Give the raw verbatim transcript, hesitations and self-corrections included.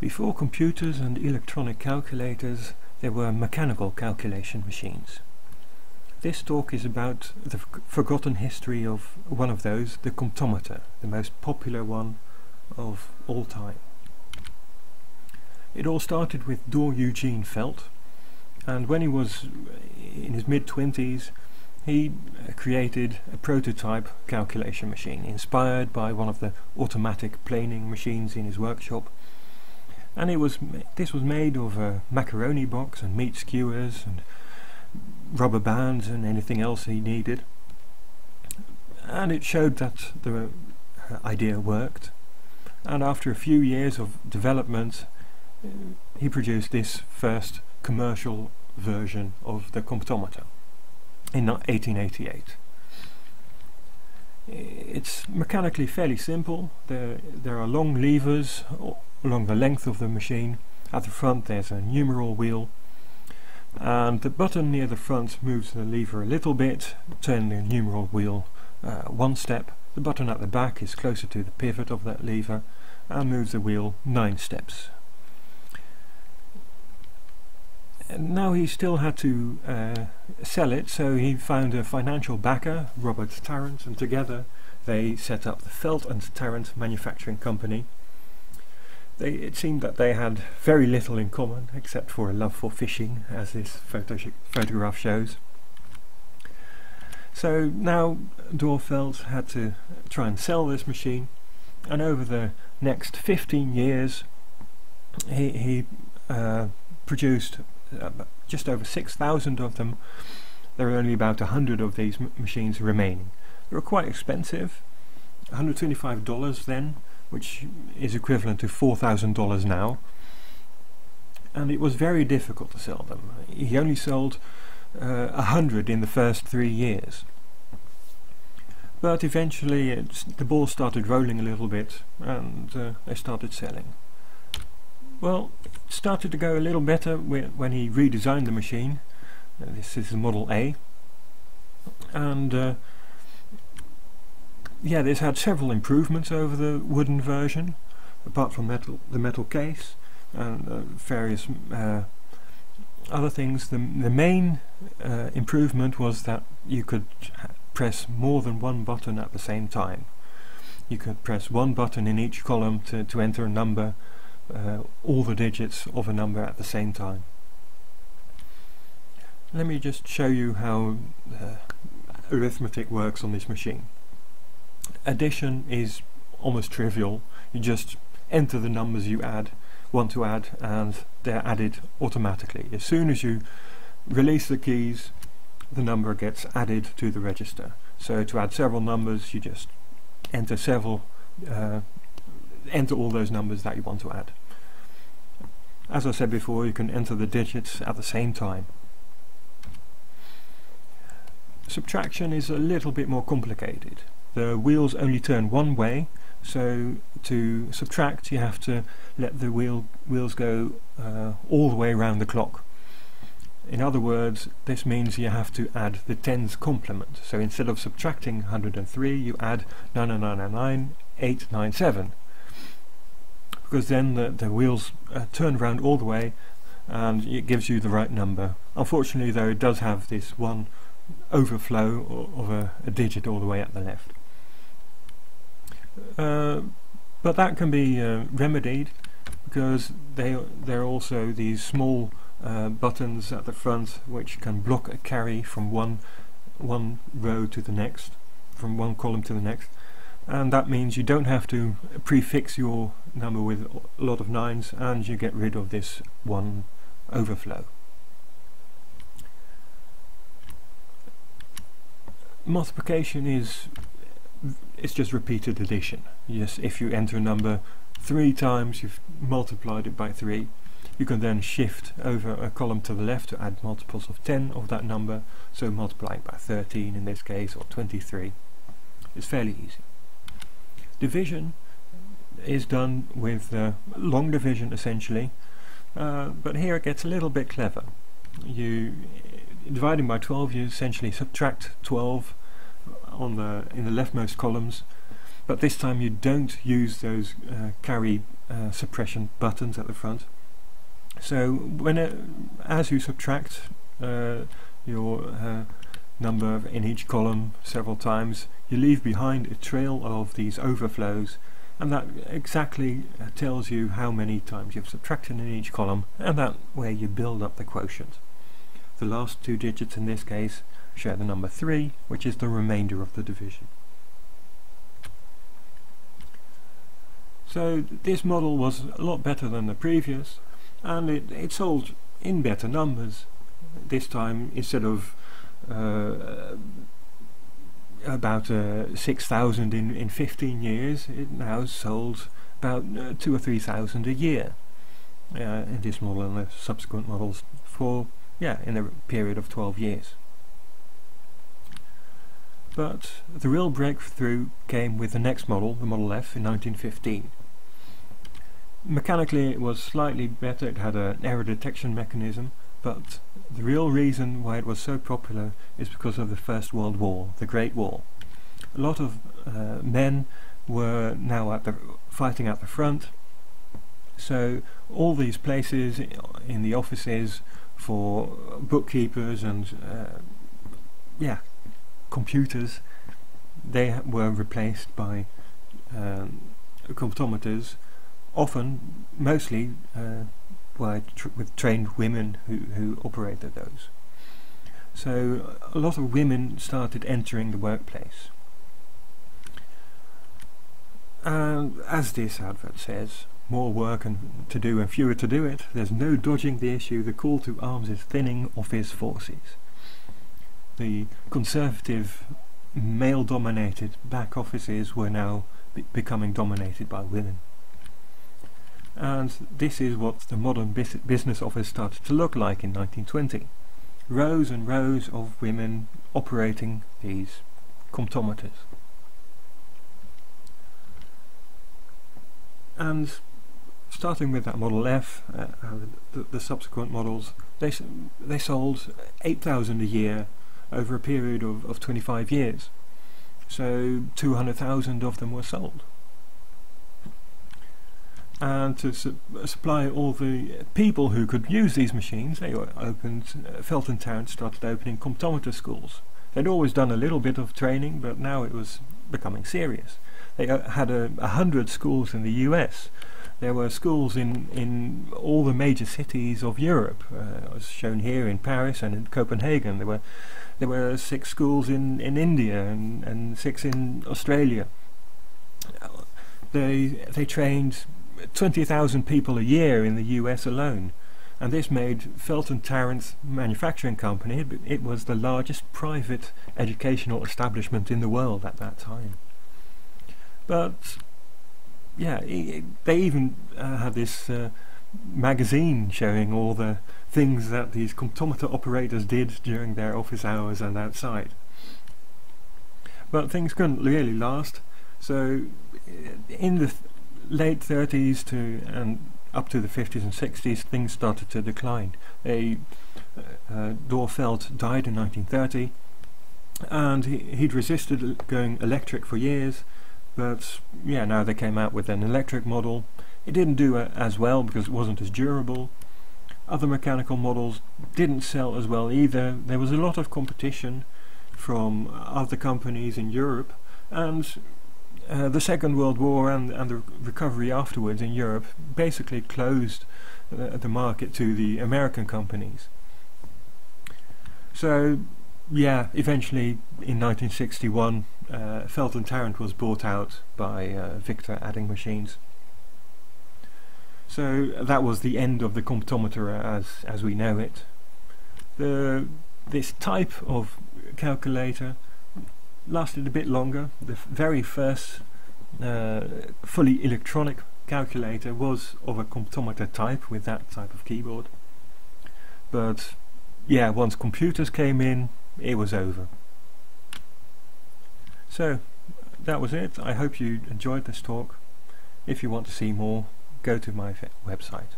Before computers and electronic calculators, there were mechanical calculation machines. This talk is about the forgotten history of one of those, the Comptometer, the most popular one of all time. It all started with Dorr Eugene Felt, and when he was in his mid-twenties he created a prototype calculation machine inspired by one of the automatic planing machines in his workshop, and it was this was made of a macaroni box and meat skewers and rubber bands and anything else he needed, and it showed that the idea worked, and after a few years of development uh, he produced this first commercial version of the Comptometer in eighteen eighty-eight. It's mechanically fairly simple. There, there are long levers along the length of the machine. At the front there's a numeral wheel, and the button near the front moves the lever a little bit, turn the numeral wheel uh, one step. The button at the back is closer to the pivot of that lever and moves the wheel nine steps. And now he still had to uh, sell it, so he found a financial backer, Robert Tarrant, and together they set up the Felt and Tarrant Manufacturing Company. They, it seemed that they had very little in common except for a love for fishing, as this photo photograph shows. So now Dorr Felt had to try and sell this machine, and over the next fifteen years he, he uh, produced uh, just over six thousand of them. There are only about a hundred of these m machines remaining. They were quite expensive, one hundred twenty-five dollars then, which is equivalent to four thousand dollars now, and it was very difficult to sell them. He only sold a uh, hundred in the first three years. But eventually it's, the ball started rolling a little bit, and uh, they started selling. Well, it started to go a little better wh when he redesigned the machine. Uh, this is the Model A, and uh, yeah, this had several improvements over the wooden version, apart from metal, the metal case and uh, various uh, other things. The, the main uh, improvement was that you could press more than one button at the same time. You could press one button in each column to, to enter a number, uh, all the digits of a number at the same time. Let me just show you how uh, arithmetic works on this machine. Addition is almost trivial. You just enter the numbers you add, want to add, and they're added automatically. As soon as you release the keys, the number gets added to the register. So to add several numbers, you just enter several, uh, enter all those numbers that you want to add. As I said before, you can enter the digits at the same time. Subtraction is a little bit more complicated. The wheels only turn one way, so to subtract you have to let the wheel wheels go uh, all the way around the clock. In other words, this means you have to add the tens complement. So instead of subtracting one hundred three, you add nine nine nine nine eight nine seven, because then the, the wheels uh, turn around all the way and it gives you the right number. Unfortunately though, it does have this one overflow of a, a digit all the way at the left. Uh, but that can be uh, remedied, because they, there are also these small uh, buttons at the front which can block a carry from one, one row to the next, from one column to the next, and that means you don't have to prefix your number with a lot of nines, and you get rid of this one overflow. Multiplication is it's just repeated addition. Yes, if you enter a number three times, you've multiplied it by three. You can then shift over a column to the left to add multiples of ten of that number, so multiplying by thirteen in this case, or twenty-three. It's fairly easy. Division is done with uh, long division essentially, uh, but here it gets a little bit clever. You dividing by twelve, you essentially subtract twelve on the in the leftmost columns, but this time you don't use those uh, carry uh, suppression buttons at the front. So when it, as you subtract uh, your uh, number in each column several times, you leave behind a trail of these overflows, and that exactly tells you how many times you've subtracted in each column, and that way you build up the quotient. The last two digits in this case share the number three, which is the remainder of the division. So this model was a lot better than the previous, and it, it sold in better numbers. This time, instead of uh, about uh, six thousand in, in fifteen years, it now sold about uh, two or three thousand a year uh, in this model and the subsequent models for, yeah, in a period of twelve years. But the real breakthrough came with the next model, the Model F, in nineteen fifteen. Mechanically it was slightly better, it had an error detection mechanism, but the real reason why it was so popular is because of the First World War, the Great War. A lot of uh, men were now at the fighting at the front, so all these places in the offices for bookkeepers and uh, yeah, computers, they were replaced by um, comptometers, often, mostly uh, by tr with trained women who, who operated those. So a lot of women started entering the workplace. And as this advert says, more work and to do and fewer to do it, there's no dodging the issue, the call to arms is thinning office forces. The conservative, male-dominated back offices were now be becoming dominated by women. And this is what the modern bus business office started to look like in nineteen twenty. Rows and rows of women operating these comptometers. And starting with that Model F, uh, and the, the subsequent models, they, they sold eight thousand a year over a period of, of twenty-five years, so two hundred thousand of them were sold. And to su supply all the people who could use these machines, they opened, uh, Felt and Tarrant started opening comptometer schools. They'd always done a little bit of training, but now it was becoming serious. They uh, had a, a hundred schools in the U S. There were schools in, in all the major cities of Europe, uh, as shown here in Paris and in Copenhagen. There were there were six schools in, in India and, and six in Australia. They, they trained twenty thousand people a year in the U S alone, and this made Felt and Tarrant Manufacturing Company, it was the largest private educational establishment in the world at that time. But yeah, they even uh, had this uh, magazine showing all the things that these comptometer operators did during their office hours and outside. But things couldn't really last, so in the th late thirties to and up to the fifties and sixties, things started to decline. They, uh, Dorr Felt died in nineteen thirty, and he, he'd resisted going electric for years. But yeah, now they came out with an electric model. It didn't do uh, as well because it wasn't as durable. Other mechanical models didn't sell as well either. There was a lot of competition from other companies in Europe, and uh, the Second World War and, and the recovery afterwards in Europe basically closed uh, the market to the American companies. So yeah, eventually in nineteen sixty-one, uh, Felt and Tarrant was bought out by uh, Victor Adding Machines. So that was the end of the comptometer as as we know it. The this type of calculator lasted a bit longer. The f very first uh, fully electronic calculator was of a comptometer type with that type of keyboard. But yeah, once computers came in, it was over. So that was it. I hope you enjoyed this talk. If you want to see more, go to my website.